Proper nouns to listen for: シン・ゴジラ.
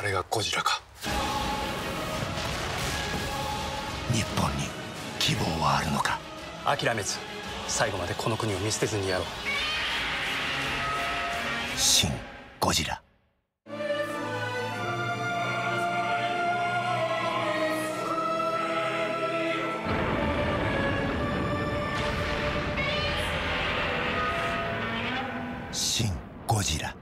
あれがゴジラか。日本に希望はあるのか。諦めず最後までこの国を見捨てずにやろう。シン・ゴジラ。シン・ゴジラ。